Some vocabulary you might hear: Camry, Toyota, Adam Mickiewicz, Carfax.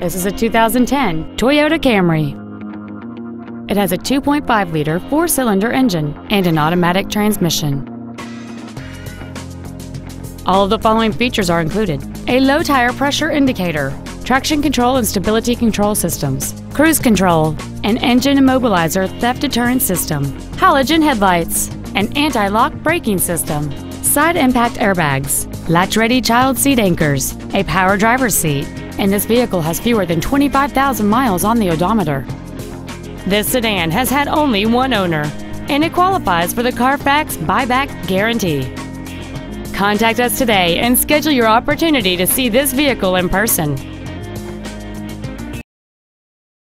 This is a 2010 Toyota Camry. It has a 2.5-liter four-cylinder engine and an automatic transmission. All of the following features are included: a low tire pressure indicator, traction control and stability control systems, cruise control, an engine immobilizer theft deterrent system, halogen headlights, an anti-lock braking system, side impact airbags, latch-ready child seat anchors, a power driver's seat, and this vehicle has fewer than 25,000 miles on the odometer. This sedan has had only one owner, and it qualifies for the Carfax buyback guarantee. Contact us today and schedule your opportunity to see this vehicle in person.